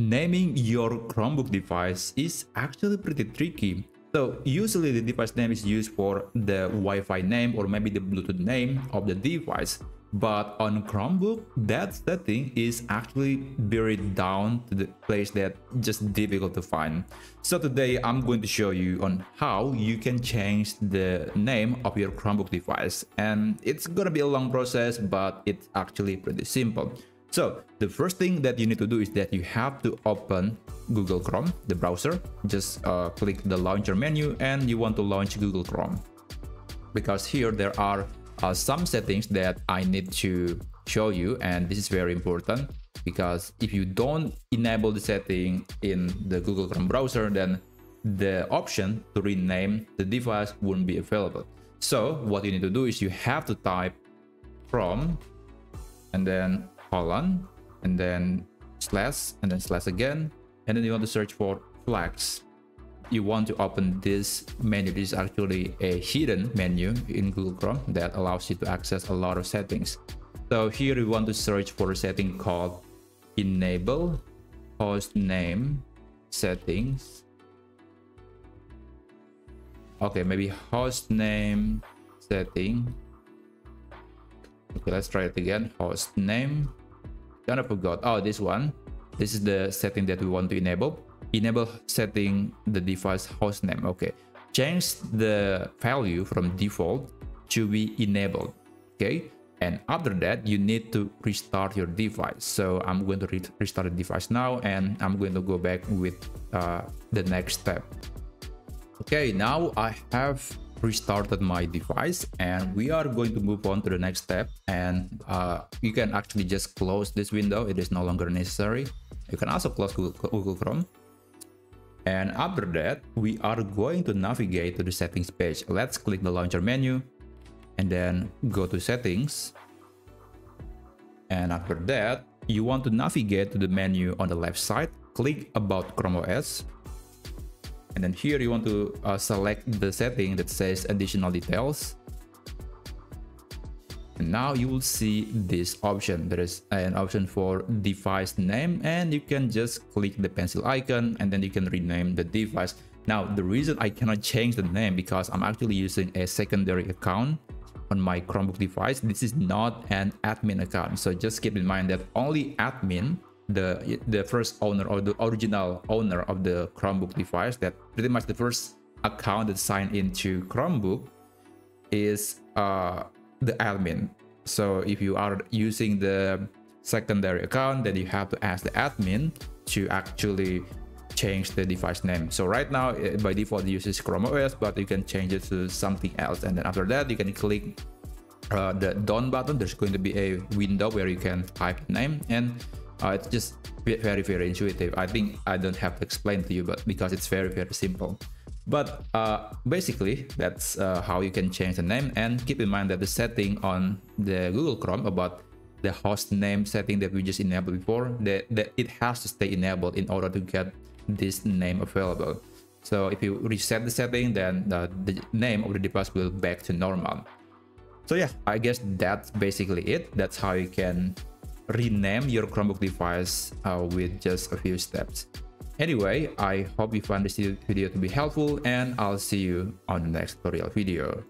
naming your Chromebook device is actually pretty tricky. So usually the device name is used for the Wi-Fi name or maybe the Bluetooth name of the device. But on Chromebook, that setting is actually buried down to the place that's just difficult to find. So today I'm going to show you on how you can change the name of your Chromebook device. And it's gonna be a long process, but it's actually pretty simple. So the first thing that you need to do is that you have to open Google Chrome, the browser. Just click the launcher menu and you want to launch Google Chrome. Because here there are some settings that I need to show you, and this is very important because if you don't enable the setting in the Google Chrome browser, then the option to rename the device won't be available. So what you need to do is you have to type Chrome and then colon and then slash again, and then you want to search for Flex. You want to open this menu. This is actually a hidden menu in Google Chrome that allows you to access a lot of settings. So here you want to search for a setting called Enable Hostname Settings. Okay, maybe Hostname Setting. Okay, let's try it again. Hostname. Kind of forgot. Oh, this one. This is the setting that we want to enable. Enable setting the device host name. Okay, change the value from default to be enabled. Okay, and after that you need to restart your device. So I'm going to restart the device now, and I'm going to go back with the next step. Okay, now I have restarted my device, and we are going to move on to the next step. And you can actually just close this window. It is no longer necessary. You can also close Google Chrome. And after that, we are going to navigate to the settings page. Let's click the launcher menu and then go to settings. And after that, you want to navigate to the menu on the left side. Click about Chrome OS. And then here you want to select the setting that says additional details. And now you will see this option. There is an option for device name, and you can just click the pencil icon and then you can rename the device. Now, the reason I cannot change the name because I'm actually using a secondary account on my Chromebook device. This is not an admin account. So just keep in mind that only admin, the first owner or the original owner of the Chromebook device, that pretty much the first account that signed into Chromebook is the admin. So if you are using the secondary account, then you have to ask the admin to actually change the device name. So right now by default it uses Chrome OS, but you can change it to something else. And then after that you can click the down button. There's going to be a window where you can type the name, and it's just very, very intuitive. I think I don't have to explain to you, but because it's very, very simple. But basically that's how you can change the name. And keep in mind that the setting on the Google Chrome about the host name setting that we just enabled before, that it has to stay enabled in order to get this name available. So if you reset the setting, then the name of the device will back to normal. So yeah, I guess that's basically it. That's how you can rename your Chromebook device with just a few steps. Anyway, I hope you found this video to be helpful, and I'll see you on the next tutorial video.